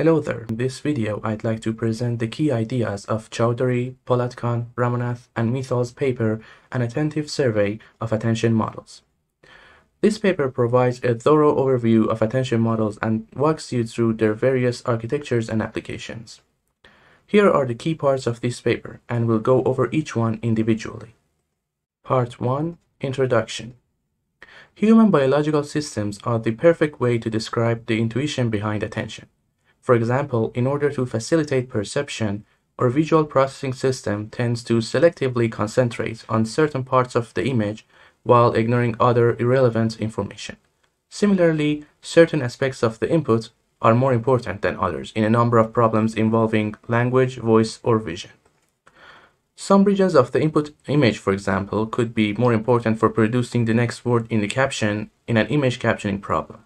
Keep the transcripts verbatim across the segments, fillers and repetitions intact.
Hello there. In this video, I'd like to present the key ideas of Chaudhary, Polatkan, Ramanath, and Mithal's paper, An Attentive Survey of Attention Models. This paper provides a thorough overview of attention models and walks you through their various architectures and applications. Here are the key parts of this paper, and we'll go over each one individually. Part one. Introduction. Human biological systems are the perfect way to describe the intuition behind attention. For example, in order to facilitate perception, our visual processing system tends to selectively concentrate on certain parts of the image while ignoring other irrelevant information. Similarly, certain aspects of the input are more important than others in a number of problems involving language, voice, or vision. Some regions of the input image, for example, could be more important for producing the next word in the caption in an image captioning problem.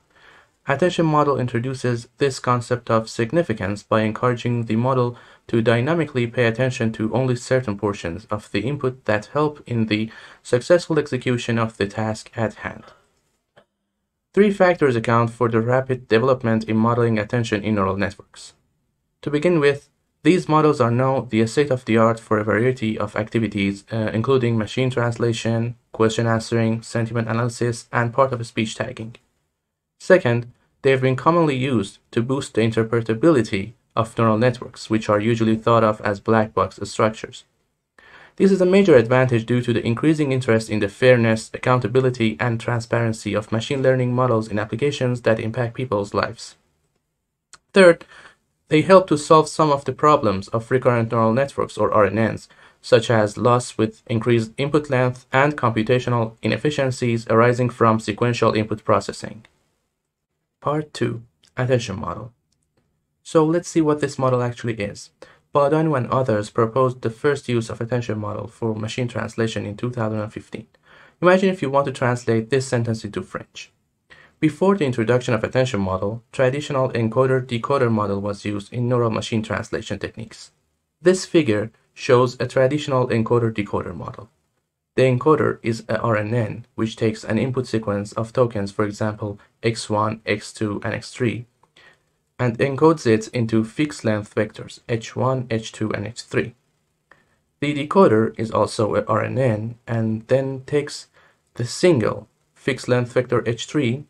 Attention model introduces this concept of significance by encouraging the model to dynamically pay attention to only certain portions of the input that help in the successful execution of the task at hand. Three factors account for the rapid development in modeling attention in neural networks. To begin with, these models are now the state-of-the-art for a variety of activities, uh, including machine translation, question answering, sentiment analysis, and part of speech tagging. Second, they have been commonly used to boost the interpretability of neural networks, which are usually thought of as black box structures. This is a major advantage due to the increasing interest in the fairness, accountability, and transparency of machine learning models in applications that impact people's lives. Third, they help to solve some of the problems of recurrent neural networks, or R N Ns, such as loss with increased input length and computational inefficiencies arising from sequential input processing. Part two. Attention Model. So let's see what this model actually is. Bahdanau and others proposed the first use of attention model for machine translation in two thousand fifteen. Imagine if you want to translate this sentence into French. Before the introduction of attention model, traditional encoder-decoder model was used in neural machine translation techniques. This figure shows a traditional encoder-decoder model. The encoder is a R N N, which takes an input sequence of tokens, for example, x one, x two, and x three, and encodes it into fixed-length vectors, h one, h two, and h three. The decoder is also a R N N, and then takes the single fixed-length vector h three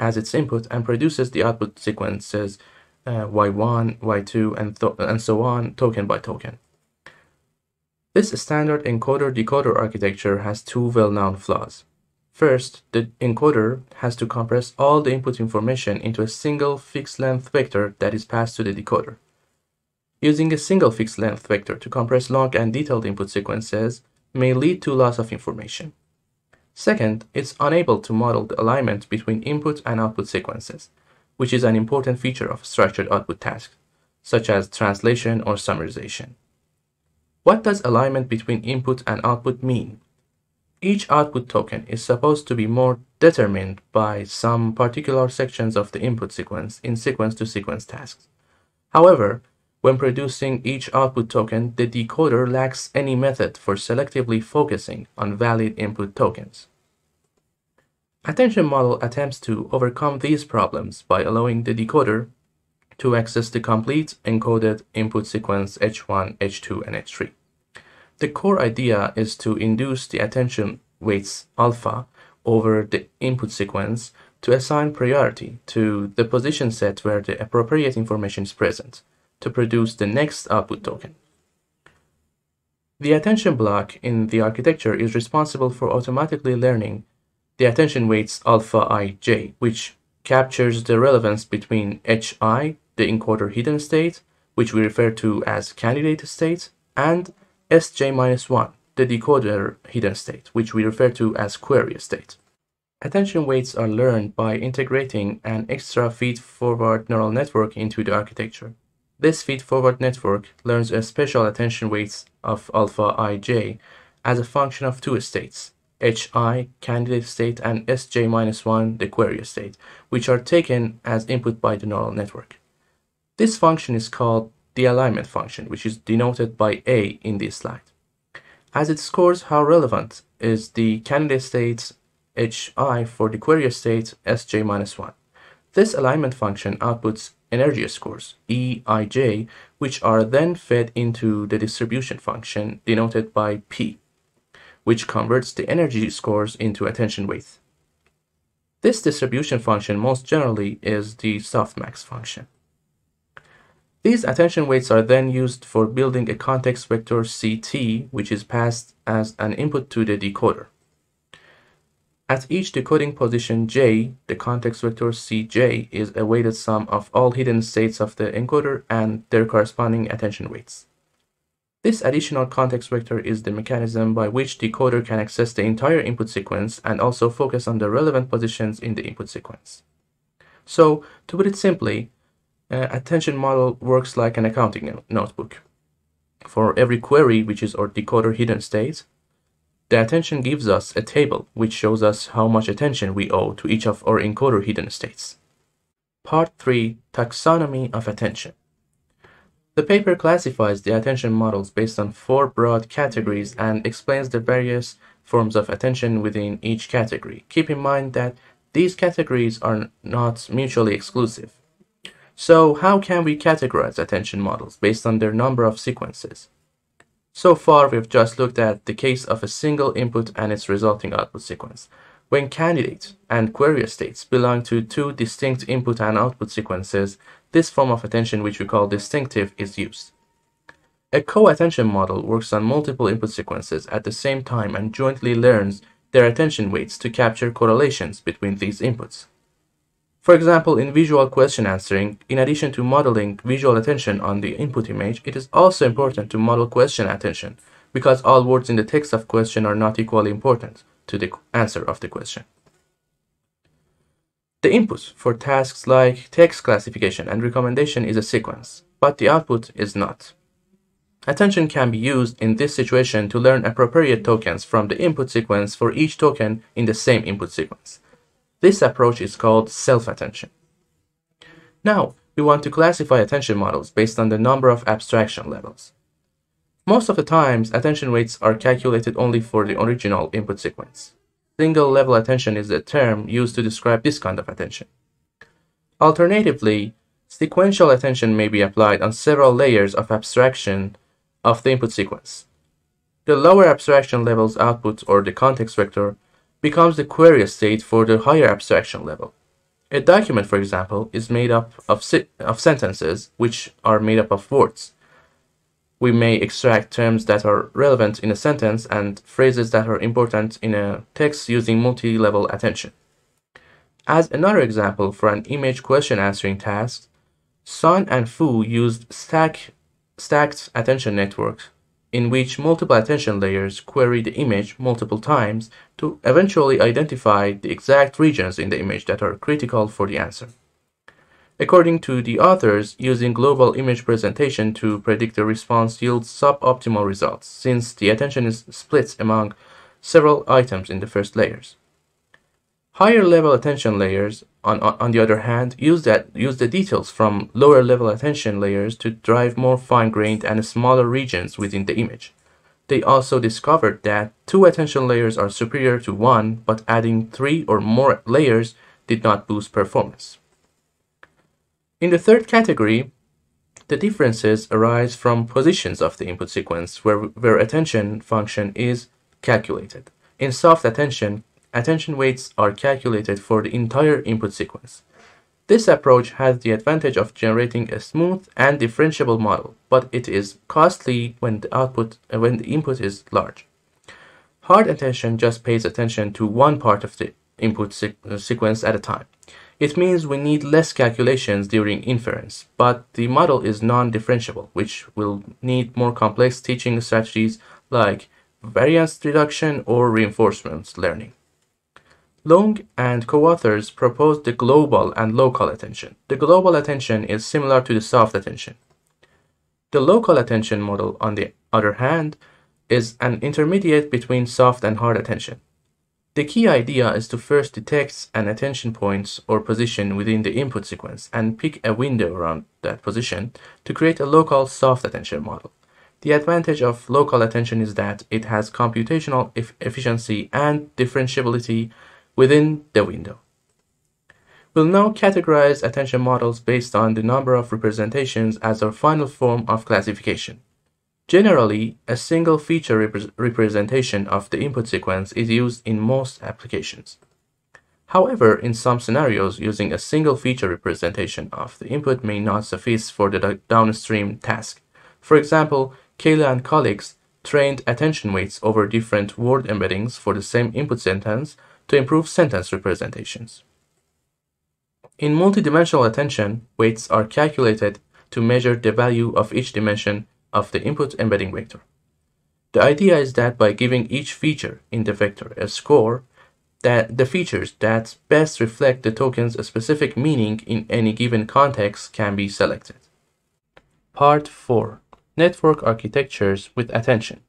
as its input and produces the output sequences uh, y one, y two, and, and so on, token by token. This standard encoder-decoder architecture has two well-known flaws. First, the encoder has to compress all the input information into a single fixed-length vector that is passed to the decoder. Using a single fixed-length vector to compress long and detailed input sequences may lead to loss of information. Second, it's unable to model the alignment between input and output sequences, which is an important feature of structured output tasks, such as translation or summarization. What does alignment between input and output mean? Each output token is supposed to be more determined by some particular sections of the input sequence in sequence-to-sequence tasks. However, when producing each output token, the decoder lacks any method for selectively focusing on valid input tokens. Attention model attempts to overcome these problems by allowing the decoder to access the complete encoded input sequence h one, h two, and h three. The core idea is to induce the attention weights alpha over the input sequence to assign priority to the position set where the appropriate information is present to produce the next output token. The attention block in the architecture is responsible for automatically learning the attention weights alpha ij, which captures the relevance between hi, the encoder hidden state, which we refer to as candidate state, and s j minus one, the decoder hidden state, which we refer to as query state. Attention weights are learned by integrating an extra feed-forward neural network into the architecture. This feed-forward network learns a special attention weights of alpha ij as a function of two states, hi, candidate state, and s j minus one, the query state, which are taken as input by the neural network. This function is called the alignment function, which is denoted by A in this slide, as it scores how relevant is the candidate state hi for the query state s j minus one. This alignment function outputs energy scores, E I J, which are then fed into the distribution function denoted by P, which converts the energy scores into attention weights. This distribution function most generally is the softmax function. These attention weights are then used for building a context vector C T, which is passed as an input to the decoder. At each decoding position J, the context vector C J is a weighted sum of all hidden states of the encoder and their corresponding attention weights. This additional context vector is the mechanism by which decoder can access the entire input sequence and also focus on the relevant positions in the input sequence. So, to put it simply, uh, attention model works like an accounting no- notebook. For every query, which is our decoder hidden state, the attention gives us a table which shows us how much attention we owe to each of our encoder hidden states. Part three. Taxonomy of attention. The paper classifies the attention models based on four broad categories and explains the various forms of attention within each category. Keep in mind that these categories are not mutually exclusive. So, how can we categorize attention models based on their number of sequences? So far, we've just looked at the case of a single input and its resulting output sequence. When candidate and query states belong to two distinct input and output sequences, this form of attention, which we call distinctive, is used. A co-attention model works on multiple input sequences at the same time and jointly learns their attention weights to capture correlations between these inputs. For example, in visual question answering, in addition to modeling visual attention on the input image, it is also important to model question attention, because all words in the text of question are not equally important to the answer of the question. The input for tasks like text classification and recommendation is a sequence, but the output is not. Attention can be used in this situation to learn appropriate tokens from the input sequence for each token in the same input sequence. This approach is called self-attention. Now, we want to classify attention models based on the number of abstraction levels. Most of the times, attention weights are calculated only for the original input sequence. Single-level attention is a term used to describe this kind of attention. Alternatively, sequential attention may be applied on several layers of abstraction of the input sequence. The lower abstraction level's output, or the context vector, becomes the query state for the higher abstraction level. A document, for example, is made up of, si of sentences, which are made up of words. We may extract terms that are relevant in a sentence and phrases that are important in a text using multi-level attention. As another example for an image question answering task, Sun and Fu used stack, stacked attention networks, in which multiple attention layers query the image multiple times to eventually identify the exact regions in the image that are critical for the answer. According to the authors, using global image presentation to predict the response yields suboptimal results, since the attention is split among several items in the first layers. Higher-level attention layers, on, on the other hand, use, that, use the details from lower-level attention layers to drive more fine-grained and smaller regions within the image. They also discovered that two attention layers are superior to one, but adding three or more layers did not boost performance. In the third category, the differences arise from positions of the input sequence where, where attention function is calculated. In soft attention, attention weights are calculated for the entire input sequence. This approach has the advantage of generating a smooth and differentiable model, but it is costly when the output uh, when the input is large. Hard attention just pays attention to one part of the input se uh, sequence at a time. It means we need less calculations during inference, but the model is non-differentiable, which will need more complex teaching strategies like variance reduction or reinforcement learning. Long and co-authors proposed the global and local attention. The global attention is similar to the soft attention. The local attention model, on the other hand, is an intermediate between soft and hard attention. The key idea is to first detect an attention point or position within the input sequence and pick a window around that position to create a local soft attention model. The advantage of local attention is that it has computational efficiency and differentiability within the window. We'll now categorize attention models based on the number of representations as our final form of classification. Generally, a single feature rep- representation of the input sequence is used in most applications. However, in some scenarios, using a single feature representation of the input may not suffice for the downstream task. For example, Kayla and colleagues trained attention weights over different word embeddings for the same input sentence to improve sentence representations. In multidimensional attention, weights are calculated to measure the value of each dimension of the input embedding vector. The idea is that by giving each feature in the vector a score, that the features that best reflect the token's specific meaning in any given context can be selected. Part four. Network architectures with attention.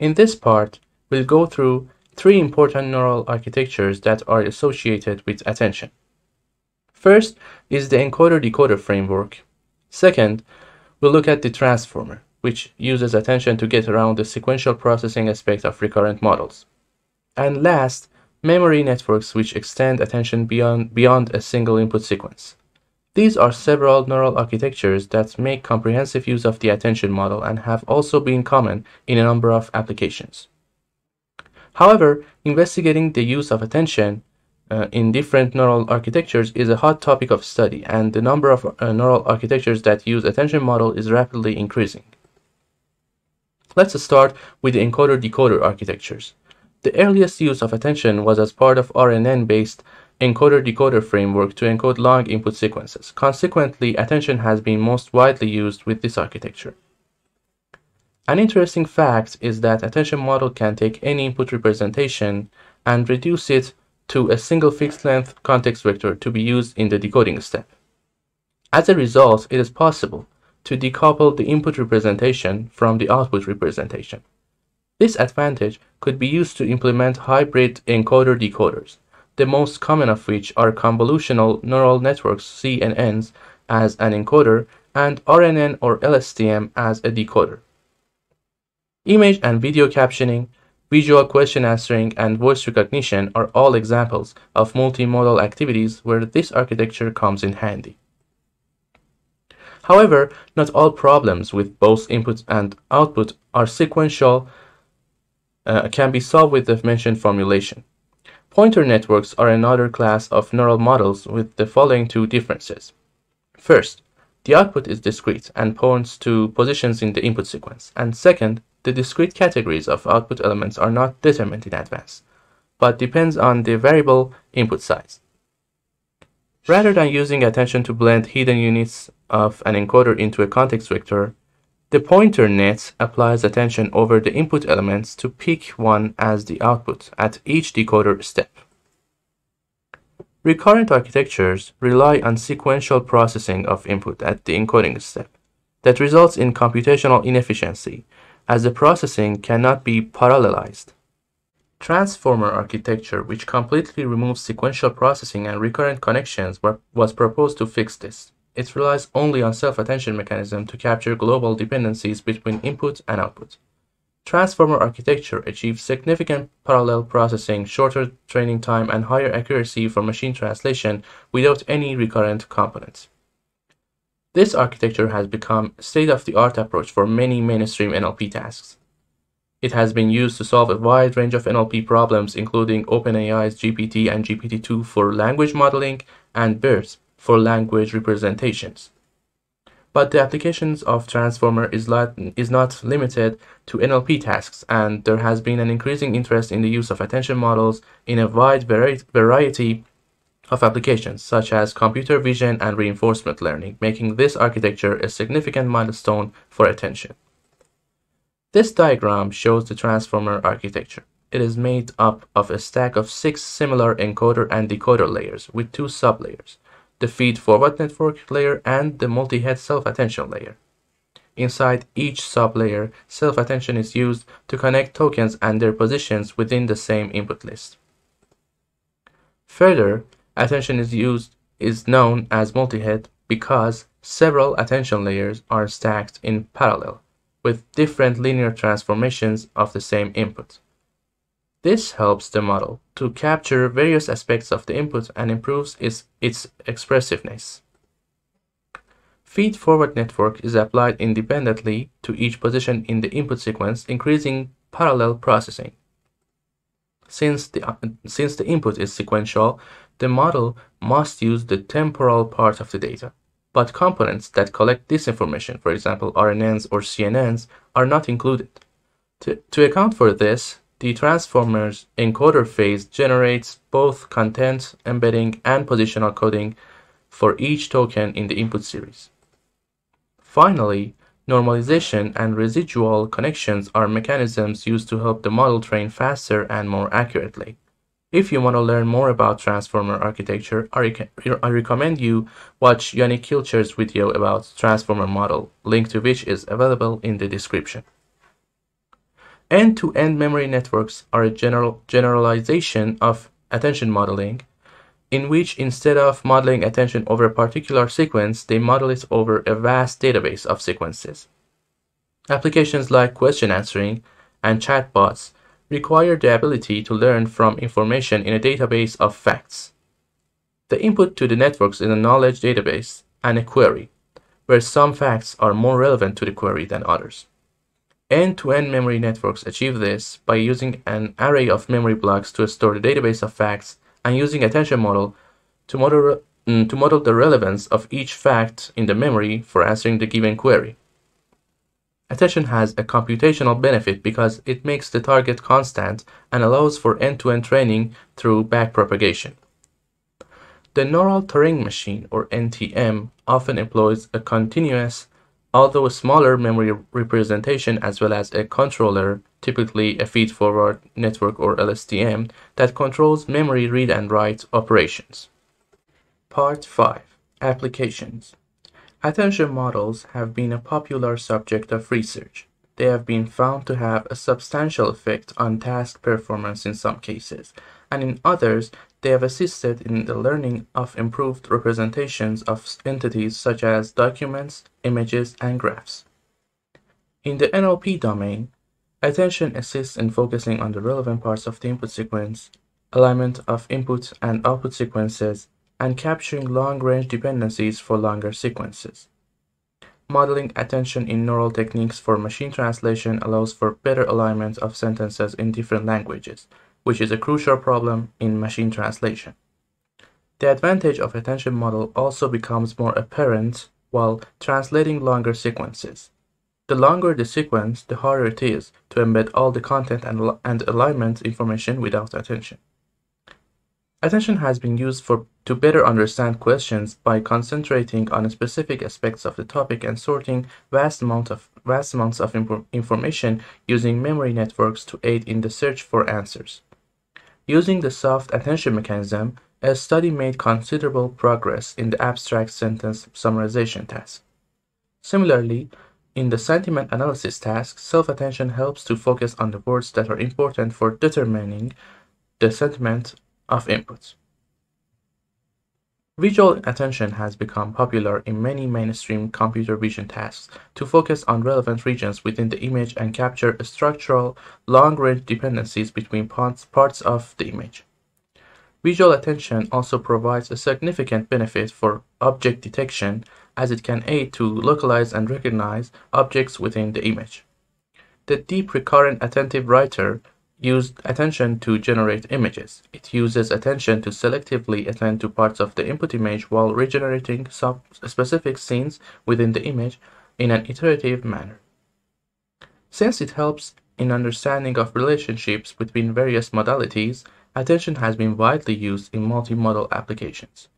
In this part, we'll go through three important neural architectures that are associated with attention. First is the encoder-decoder framework. Second, we'll look at the transformer, which uses attention to get around the sequential processing aspect of recurrent models. And last, memory networks, which extend attention beyond, beyond a single input sequence. These are several neural architectures that make comprehensive use of the attention model and have also been common in a number of applications. However, investigating the use of attention Uh, in different neural architectures is a hot topic of study, and the number of uh, neural architectures that use attention model is rapidly increasing. Let's start with the encoder-decoder architectures. The earliest use of attention was as part of R N N-based encoder-decoder framework to encode long input sequences. Consequently, attention has been most widely used with this architecture. An interesting fact is that attention model can take any input representation and reduce it to a single fixed-length context vector to be used in the decoding step. As a result, it is possible to decouple the input representation from the output representation. This advantage could be used to implement hybrid encoder-decoders, the most common of which are convolutional neural networks C N Ns as an encoder and R N N or L S T M as a decoder. Image and video captioning, visual question answering, and voice recognition are all examples of multimodal activities where this architecture comes in handy. However, not all problems with both input and output are sequential, uh, can be solved with the mentioned formulation. Pointer networks are another class of neural models with the following two differences. First, the output is discrete and points to positions in the input sequence, and second, the discrete categories of output elements are not determined in advance, but depends on the variable input size. Rather than using attention to blend hidden units of an encoder into a context vector, the pointer net applies attention over the input elements to pick one as the output at each decoder step. Recurrent architectures rely on sequential processing of input at the encoding step that results in computational inefficiency, as the processing cannot be parallelized. Transformer architecture, which completely removes sequential processing and recurrent connections, were, was proposed to fix this. It relies only on self-attention mechanism to capture global dependencies between input and output. Transformer architecture achieves significant parallel processing, shorter training time, and higher accuracy for machine translation without any recurrent components. This architecture has become a state-of-the-art approach for many mainstream N L P tasks. It has been used to solve a wide range of N L P problems, including OpenAI's G P T and G P T two for language modeling and BERT for language representations. But the applications of transformer is not, is not limited to N L P tasks, and there has been an increasing interest in the use of attention models in a wide variety of applications such as computer vision and reinforcement learning, making this architecture a significant milestone for attention. This diagram shows the transformer architecture. It is made up of a stack of six similar encoder and decoder layers with two sublayers, the feed-forward network layer and the multi-head self-attention layer. Inside each sublayer, self-attention is used to connect tokens and their positions within the same input list. Further, attention is used is known as multi-head because several attention layers are stacked in parallel with different linear transformations of the same input. This helps the model to capture various aspects of the input and improves its, its expressiveness. Feed-forward network is applied independently to each position in the input sequence, increasing parallel processing. Since the, uh, since the input is sequential, the model must use the temporal part of the data. But components that collect this information, for example R N Ns or C N Ns, are not included. To, to account for this, the transformer's encoder phase generates both content embedding and positional coding for each token in the input series. Finally, normalization and residual connections are mechanisms used to help the model train faster and more accurately. If you want to learn more about transformer architecture, I, rec I recommend you watch Yannick Kilcher's video about transformer model, link to which is available in the description. End-to-end memory networks are a general generalization of attention modeling, in which instead of modeling attention over a particular sequence, they model it over a vast database of sequences. Applications like question answering and chatbots require the ability to learn from information in a database of facts. The input to the networks is a knowledge database and a query, where some facts are more relevant to the query than others. End-to-end memory networks achieve this by using an array of memory blocks to store the database of facts and using attention model to model, to model the relevance of each fact in the memory for answering the given query. Attention has a computational benefit because it makes the target constant and allows for end-to-end training through backpropagation. The neural Turing machine, or N T M, often employs a continuous, although a smaller, memory representation, as well as a controller, typically a feed-forward network or L S T M, that controls memory read and write operations. Part five. Applications. Attention models have been a popular subject of research. They have been found to have a substantial effect on task performance in some cases, and in others, they have assisted in the learning of improved representations of entities such as documents, images, and graphs. In the N L P domain, attention assists in focusing on the relevant parts of the input sequence, alignment of input and output sequences, and capturing long-range dependencies for longer sequences. Modeling attention in neural techniques for machine translation allows for better alignment of sentences in different languages, which is a crucial problem in machine translation. The advantage of attention model also becomes more apparent while translating longer sequences. The longer the sequence, the harder it is to embed all the content and, and alignment information without attention. Attention has been used for, to better understand questions by concentrating on specific aspects of the topic and sorting vast, amount of, vast amounts of imp- information using memory networks to aid in the search for answers. Using the soft attention mechanism, a study made considerable progress in the abstract sentence summarization task. Similarly, in the sentiment analysis task, self-attention helps to focus on the words that are important for determining the sentiment of inputs. Visual attention has become popular in many mainstream computer vision tasks to focus on relevant regions within the image and capture structural, long-range dependencies between parts of the image. Visual attention also provides a significant benefit for object detection, as it can aid to localize and recognize objects within the image. The deep recurrent attentive writer used attention to generate images. It uses attention to selectively attend to parts of the input image while regenerating some specific scenes within the image in an iterative manner. Since it helps in understanding of relationships between various modalities, attention has been widely used in multimodal applications.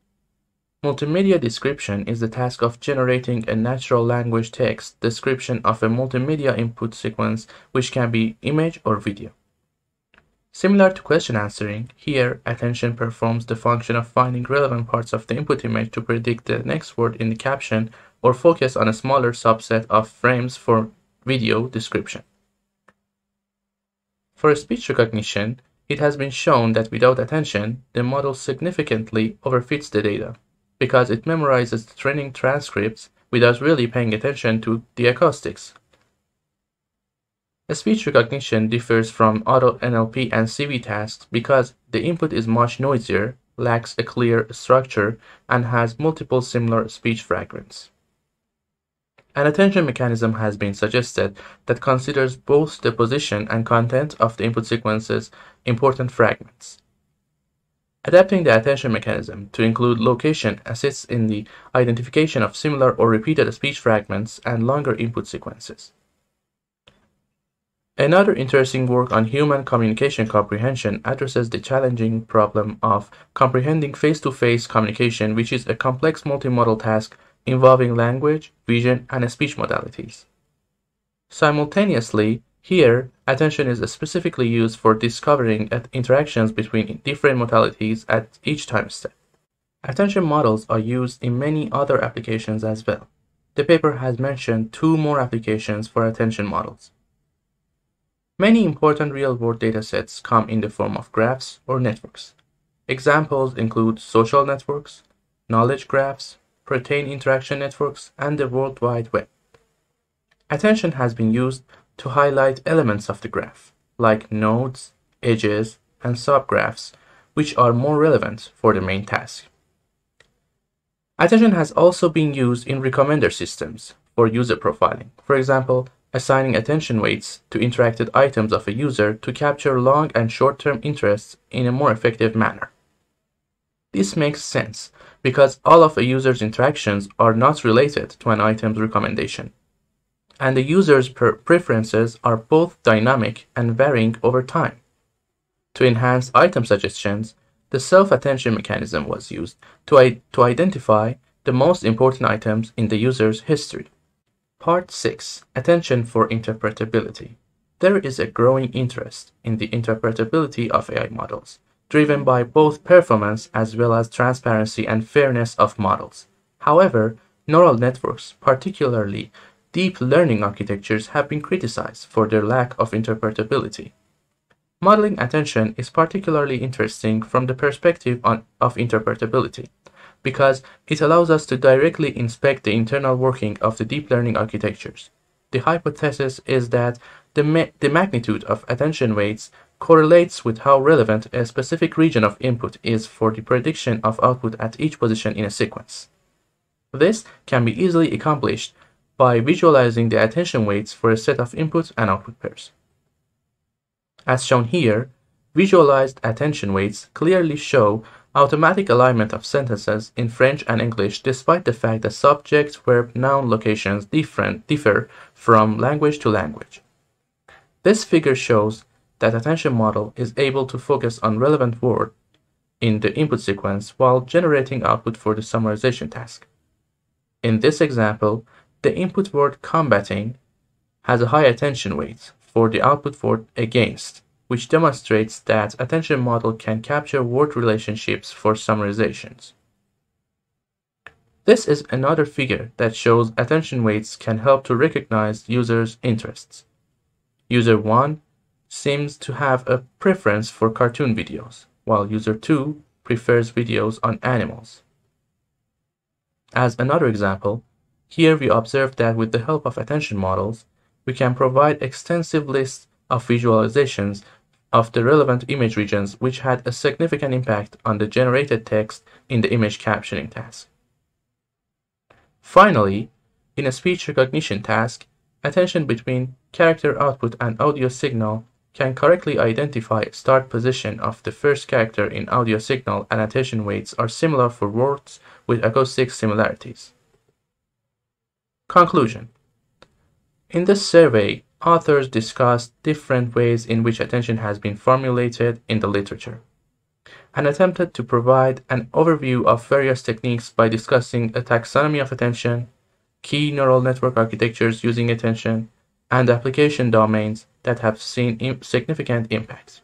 Multimedia description is the task of generating a natural language text description of a multimedia input sequence, which can be image or video. Similar to question answering, here attention performs the function of finding relevant parts of the input image to predict the next word in the caption or focus on a smaller subset of frames for video description. For speech recognition, it has been shown that without attention, the model significantly overfits the data because it memorizes the training transcripts without really paying attention to the acoustics. Speech recognition differs from auto N L P and C V tasks because the input is much noisier, lacks a clear structure, and has multiple similar speech fragments. An attention mechanism has been suggested that considers both the position and content of the input sequence's important fragments. Adapting the attention mechanism to include location assists in the identification of similar or repeated speech fragments and longer input sequences. Another interesting work on human communication comprehension addresses the challenging problem of comprehending face-to-face communication, which is a complex multimodal task involving language, vision, and speech modalities. Simultaneously, here, attention is specifically used for discovering interactions between different modalities at each time step. Attention models are used in many other applications as well. The paper has mentioned two more applications for attention models. Many important real-world datasets come in the form of graphs or networks. Examples include social networks, knowledge graphs, protein interaction networks, and the World Wide Web. Attention has been used to highlight elements of the graph, like nodes, edges, and subgraphs, which are more relevant for the main task. Attention has also been used in recommender systems for user profiling, for example, assigning attention weights to interacted items of a user to capture long and short-term interests in a more effective manner. This makes sense because all of a user's interactions are not related to an item's recommendation, and the user's preferences are both dynamic and varying over time. To enhance item suggestions, the self-attention mechanism was used to, to identify the most important items in the user's history. Part six. Attention for interpretability. There is a growing interest in the interpretability of A I models, driven by both performance as well as transparency and fairness of models. However, neural networks, particularly deep learning architectures, have been criticized for their lack of interpretability. Modeling attention is particularly interesting from the perspective on, of interpretability, because it allows us to directly inspect the internal working of the deep learning architectures. The hypothesis is that the, ma the magnitude of attention weights correlates with how relevant a specific region of input is for the prediction of output at each position in a sequence. This can be easily accomplished by visualizing the attention weights for a set of input and output pairs. As shown here, visualized attention weights clearly show automatic alignment of sentences in French and English despite the fact that subject, verb, noun locations different, differ from language to language. This figure shows that attention model is able to focus on relevant word in the input sequence while generating output for the summarization task. In this example, the input word combating has a high attention weight for the output word against, which demonstrates that attention model can capture word relationships for summarizations. This is another figure that shows attention weights can help to recognize users' interests. User one seems to have a preference for cartoon videos, while user two prefers videos on animals. As another example, here we observe that with the help of attention models, we can provide extensive lists of visualizations of the relevant image regions which had a significant impact on the generated text in the image captioning task. Finally, in a speech recognition task, attention between character output and audio signal can correctly identify start position of the first character in audio signal, and attention weights are similar for words with acoustic similarities. Conclusion. In this survey, authors discussed different ways in which attention has been formulated in the literature, and attempted to provide an overview of various techniques by discussing a taxonomy of attention, key neural network architectures using attention, and application domains that have seen significant impacts.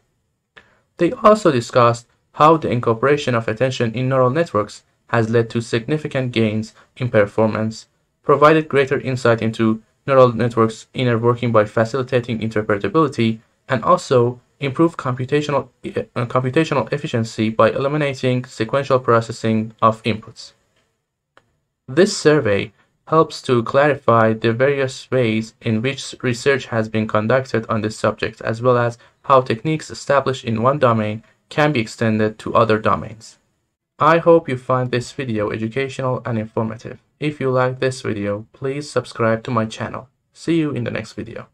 They also discussed how the incorporation of attention in neural networks has led to significant gains in performance, provided greater insight into neural networks' inner working by facilitating interpretability, and also improved computational, uh, computational efficiency by eliminating sequential processing of inputs. This survey helps to clarify the various ways in which research has been conducted on this subject, as well as how techniques established in one domain can be extended to other domains. I hope you find this video educational and informative. If you like this video, please subscribe to my channel. See you in the next video.